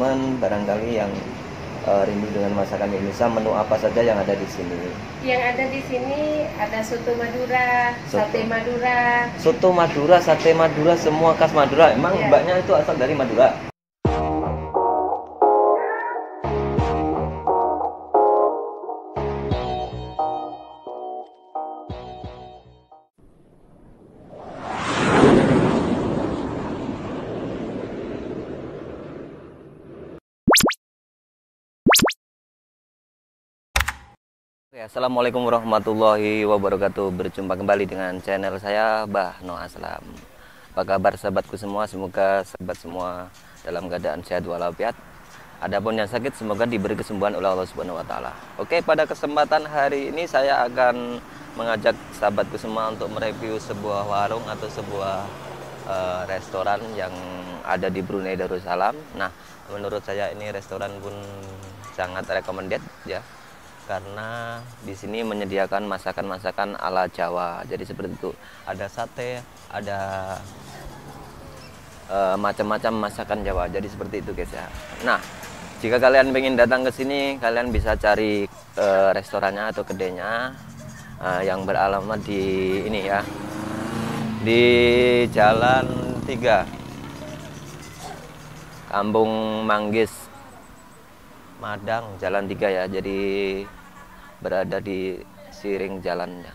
teman-teman barangkali yang rindu dengan masakan Indonesia, menu apa saja yang ada di sini? Yang ada di sini ada soto Madura, sate Madura. Soto Madura, sate Madura, semua khas Madura. Emang ya, mbaknya itu asal dari Madura? Assalamualaikum warahmatullahi wabarakatuh. Berjumpa kembali dengan channel saya, Bahno Aslam. Apa kabar sahabatku semua? Semoga sahabat semua dalam keadaan sehat walafiat. Adapun yang sakit semoga diberi kesembuhan oleh Allah Subhanahu wa taala. Oke, pada kesempatan hari ini saya akan mengajak sahabatku semua untuk mereview sebuah warung atau sebuah restoran yang ada di Brunei Darussalam. Nah, menurut saya ini restoran pun sangat recommended ya, karena di sini menyediakan masakan-masakan ala Jawa. Jadi seperti itu, ada sate, ada macam-macam masakan Jawa. Jadi seperti itu guys ya. Nah, jika kalian ingin datang ke sini, kalian bisa cari restorannya atau kedainya yang beralamat di ini ya, di Jalan 3, Kampung Manggis Madang, Jalan 3 ya. Jadi berada di siring jalannya,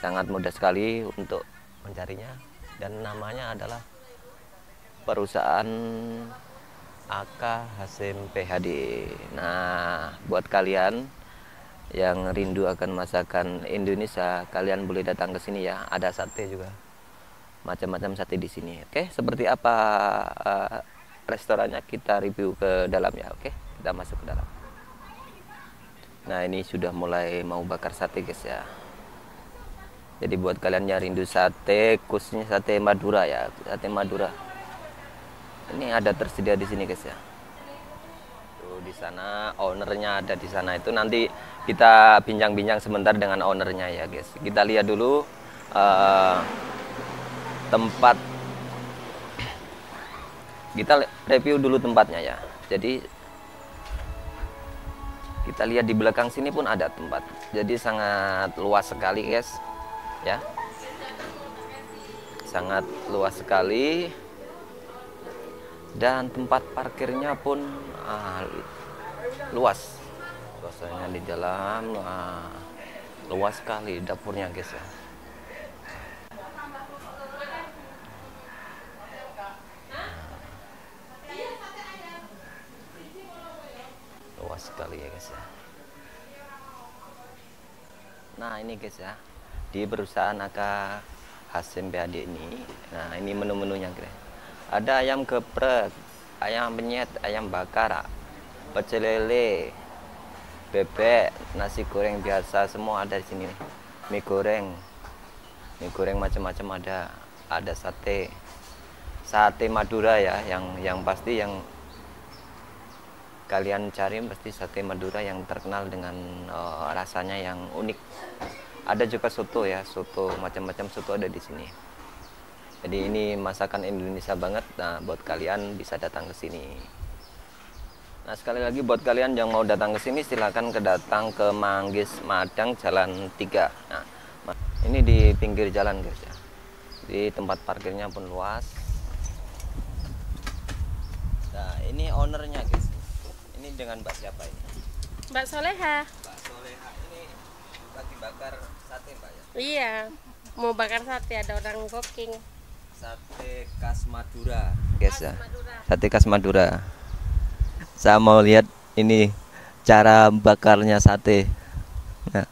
sangat mudah sekali untuk mencarinya. Dan namanya adalah perusahaan AK Hasim PHD. Nah, buat kalian yang rindu akan masakan Indonesia, kalian boleh datang ke sini ya. Ada sate juga, macam-macam sate di sini. Oke, seperti apa restorannya kita review ke dalam ya. Oke, kita masuk ke dalam. Nah, ini sudah mulai mau bakar sate guys ya. Jadi buat kalian yang rindu sate, khususnya sate Madura ya, sate Madura ini ada tersedia di sini guys ya. Tuh di sana ownernya ada di sana. Itu nanti kita bincang-bincang sebentar dengan ownernya ya guys. Kita lihat dulu tempat, kita review dulu tempatnya ya. Jadi kita lihat di belakang sini pun ada tempat. Jadi sangat luas sekali guys ya, sangat luas sekali. Dan tempat parkirnya pun luas, luasnya di dalam, luas sekali dapurnya guys ya. Sekali ya guys ya. Nah, ini guys ya, di perusahaan AK Hasim PAD ini. Nah, ini menu-menunya guys. Ada ayam geprek, ayam penyet, ayam bakar, pecel lele, bebek, nasi goreng biasa, semua ada di sini. Mie goreng macam-macam ada. Ada sate, sate Madura ya, yang pasti yang kalian cari pasti sate Madura yang terkenal dengan rasanya yang unik. Ada juga soto ya, soto macam-macam soto ada di sini. Jadi ini masakan Indonesia banget. Nah, buat kalian bisa datang ke sini. Nah, sekali lagi buat kalian yang mau datang ke sini silahkan datang ke Manggis Madang, Jalan 3. Nah, ini di pinggir jalan guys ya. Di tempat parkirnya pun luas. Nah, ini ownernya guys. Ini dengan Mbak siapa ini? Mbak Solehah. Mbak Solehah ini lagi bakar sate Mbak ya? Iya, mau bakar sate, ada orang cooking. Sate khas Madura guys ya. Sate khas Madura. Saya mau lihat ini cara bakarnya sate. Nah,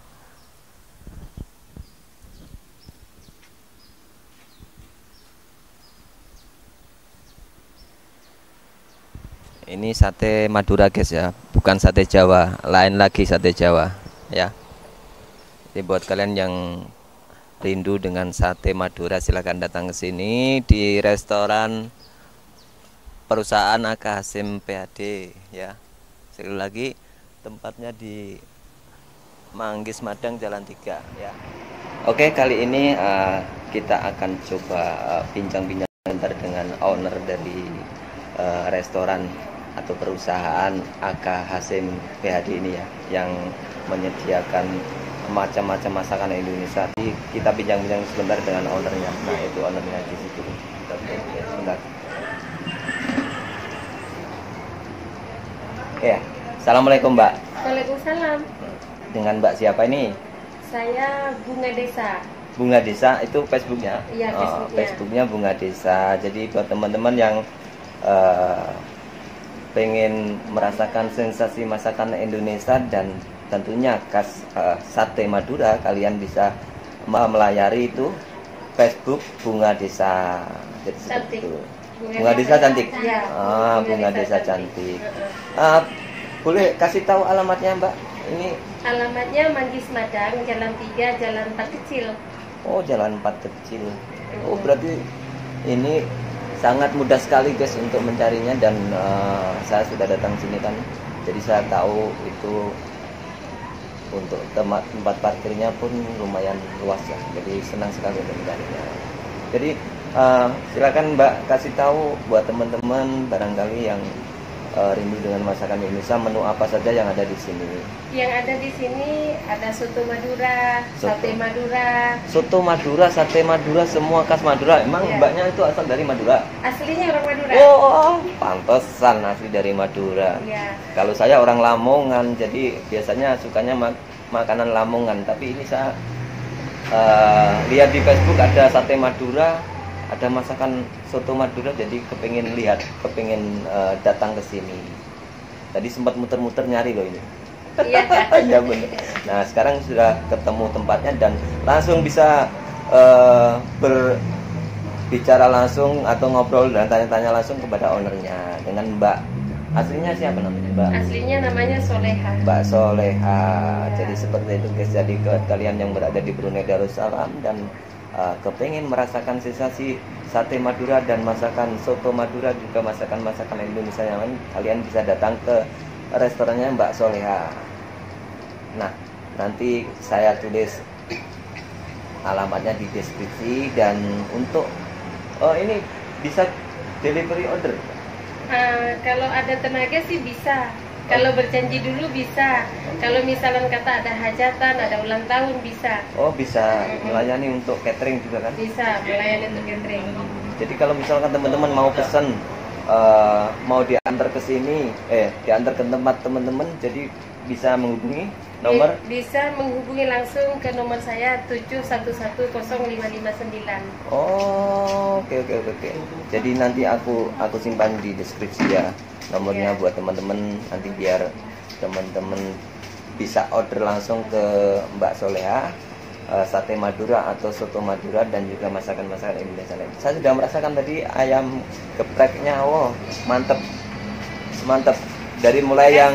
ini sate Madura guys ya, bukan sate Jawa, lain lagi sate Jawa ya. Jadi buat kalian yang rindu dengan sate Madura silahkan datang ke sini di restoran perusahaan AK Hasim PAD ya. Sekali lagi tempatnya di Manggis Madang, Jalan 3 ya. Oke, kali ini kita akan coba bincang-bincang dengan owner dari restoran atau perusahaan AK Hasim PHD ini ya, yang menyediakan macam-macam masakan Indonesia. Kita bincang-bincang sebentar dengan ownernya. Nah, itu ownernya di situ. Kita bincang sebentar. Ya, assalamualaikum Mbak. Waalaikumsalam. Dengan Mbak siapa ini? Saya Bunga Desa. Bunga Desa itu Facebooknya? Iya, Facebooknya. Facebooknya Bunga Desa. Jadi buat teman-teman yang pengen merasakan sensasi masakan Indonesia dan tentunya khas sate Madura, kalian bisa melayari itu Facebook Bunga Desa. Jadi cantik. Bunga Desa Cantiq. Ya, Bunga Desa Cantiq. Boleh kasih tahu alamatnya Mbak? Ini alamatnya Manggis Madang, Jalan 3, Jalan 4 kecil. Oh, Jalan 4 kecil. Oh, berarti ini sangat mudah sekali guys untuk mencarinya, dan saya sudah datang sini kan, jadi saya tahu itu untuk tempat parkirnya pun lumayan luas ya, jadi senang sekali untuk mencarinya. Jadi silakan Mbak kasih tahu buat teman-teman barangkali yang rindu dengan masakan Indonesia, menu apa saja yang ada di sini? Yang ada di sini ada soto Madura, sate Madura. Soto Madura, sate Madura, semua khas Madura. Emang ya, Mbaknya itu asal dari Madura? Aslinya orang Madura. Oh, pantesan asli dari Madura. Ya. Kalau saya orang Lamongan, jadi biasanya sukanya makanan Lamongan. Tapi ini saya lihat di Facebook ada sate Madura, ada masakan soto Madura, jadi kepengen lihat, kepengen datang ke sini. Tadi sempat muter-muter nyari loh ini. Iya kan? Ya, bener. Nah, sekarang sudah ketemu tempatnya dan langsung bisa berbicara langsung atau ngobrol dan tanya-tanya langsung kepada ownernya dengan Mbak. Aslinya siapa namanya Mbak? Aslinya namanya Solehah. Mbak Solehah. Ya. Jadi seperti itu guys, jadi ke kalian yang berada di Brunei Darussalam dan kepengen merasakan sensasi sate Madura dan masakan soto Madura, juga masakan-masakan Indonesia yang lain, kalian bisa datang ke restorannya Mbak Solehah. Nah, nanti saya tulis alamatnya di deskripsi. Dan untuk ini bisa delivery order? Kalau ada tenaga sih bisa. Kalau berjanji dulu bisa. Kalau misalnya kata ada hajatan, ada ulang tahun bisa. Oh, bisa melayani untuk catering juga kan? Bisa melayani untuk catering. Jadi kalau misalkan teman-teman mau pesan, mau diantar ke sini, diantar ke tempat teman-teman, jadi bisa menghubungi nomor? Bisa menghubungi langsung ke nomor saya 7110559. Oh, oke. Jadi nanti aku simpan di deskripsi ya nomornya buat teman-teman, nanti biar teman-teman bisa order langsung ke Mbak Solehah sate Madura atau soto Madura dan juga masakan-masakan Indonesia lain. Saya sudah merasakan tadi ayam gepreknya, wow, mantep. Dari mulai yang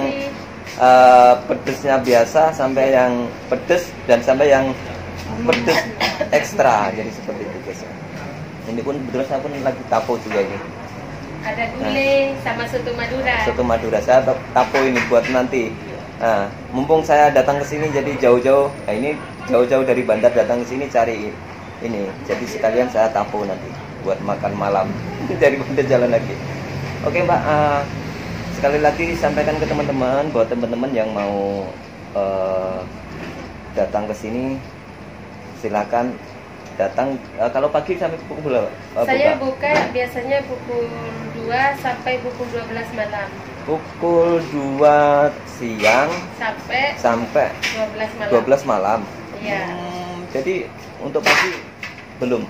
pedesnya biasa sampai yang pedes dan sampai yang pedes ekstra, jadi seperti itu guys. Ini pun betul saya pun lagi tapo juga ini. Ada gulai sama soto Madura. Soto Madura saya tapo ini buat nanti. Nah, mumpung saya datang ke sini, jadi jauh-jauh. Nah, ini jauh-jauh dari bandar datang ke sini cari ini. Jadi sekalian saya tapo nanti buat makan malam dari bandar jalan lagi. Oke Mbak, sekali lagi sampaikan ke teman-teman, buat teman-teman yang mau datang ke sini silakan datang. Kalau pagi sampai pukul saya buka biasanya pukul 2 sampai pukul 12 malam. Pukul 2 siang sampai 12 malam. Iya. Jadi untuk pagi belum.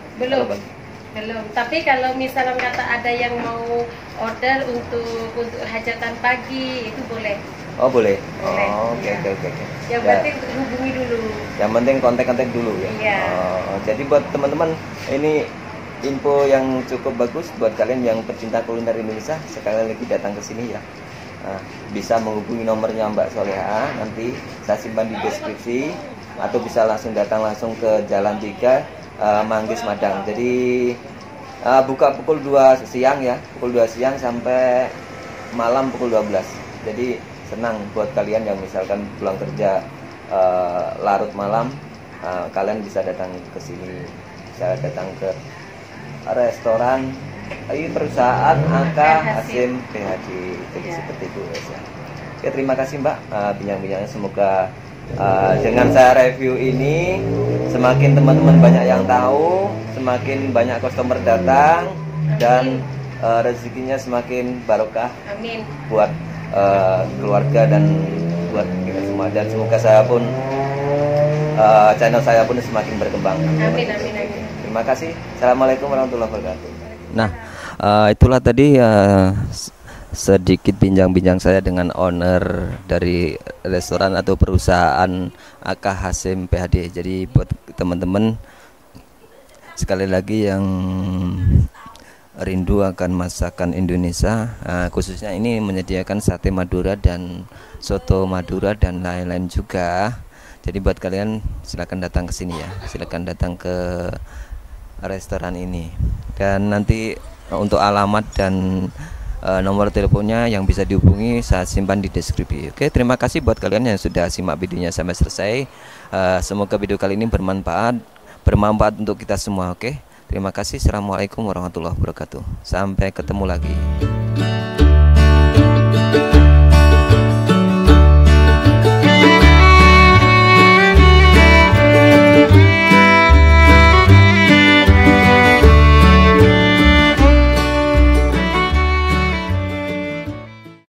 Tapi kalau misalnya kata ada yang mau order untuk hajatan pagi itu boleh. Oh, boleh. Oke. Yang penting hubungi dulu. Yang penting kontak-kontak dulu ya. Iya. Oh, jadi buat teman-teman ini info yang cukup bagus buat kalian yang pecinta kuliner Indonesia, sekali lagi datang ke sini ya. Nah, bisa menghubungi nomornya Mbak Solehah, nanti saya simpan di deskripsi, atau bisa datang langsung ke Jalan 3 Manggis Madang. Jadi buka pukul 2 siang ya, pukul 2 siang sampai malam pukul 12. Jadi senang buat kalian yang misalkan pulang kerja larut malam, kalian bisa datang ke sini, bisa datang ke restoran Ayu perusahaan AK Hasim PHD. Jadi seperti itu ya. Oke, terima kasih Mbak bincang-bincangnya, semoga dengan saya review ini semakin teman-teman banyak yang tahu, semakin banyak customer datang, dan rezekinya semakin barokah. Amin. Buat keluarga dan buat kita semua, dan semoga saya pun channel saya pun semakin berkembang. Amin, amin, amin. Terima kasih. Assalamualaikum warahmatullahi wabarakatuh. Nah, itulah tadi sedikit bincang-bincang saya dengan owner dari restoran atau perusahaan AK Hasim PHD. Jadi buat teman-teman sekali lagi yang rindu akan masakan Indonesia, khususnya ini menyediakan sate Madura dan soto Madura dan lain-lain juga. Jadi buat kalian silakan datang ke sini ya, silakan datang ke restoran ini. Dan nanti untuk alamat dan nomor teleponnya yang bisa dihubungi saya simpan di deskripsi. Oke, terima kasih buat kalian yang sudah simak videonya sampai selesai. Semoga video kali ini bermanfaat untuk kita semua. Oke, terima kasih. Assalamualaikum warahmatullahi wabarakatuh. Sampai ketemu lagi.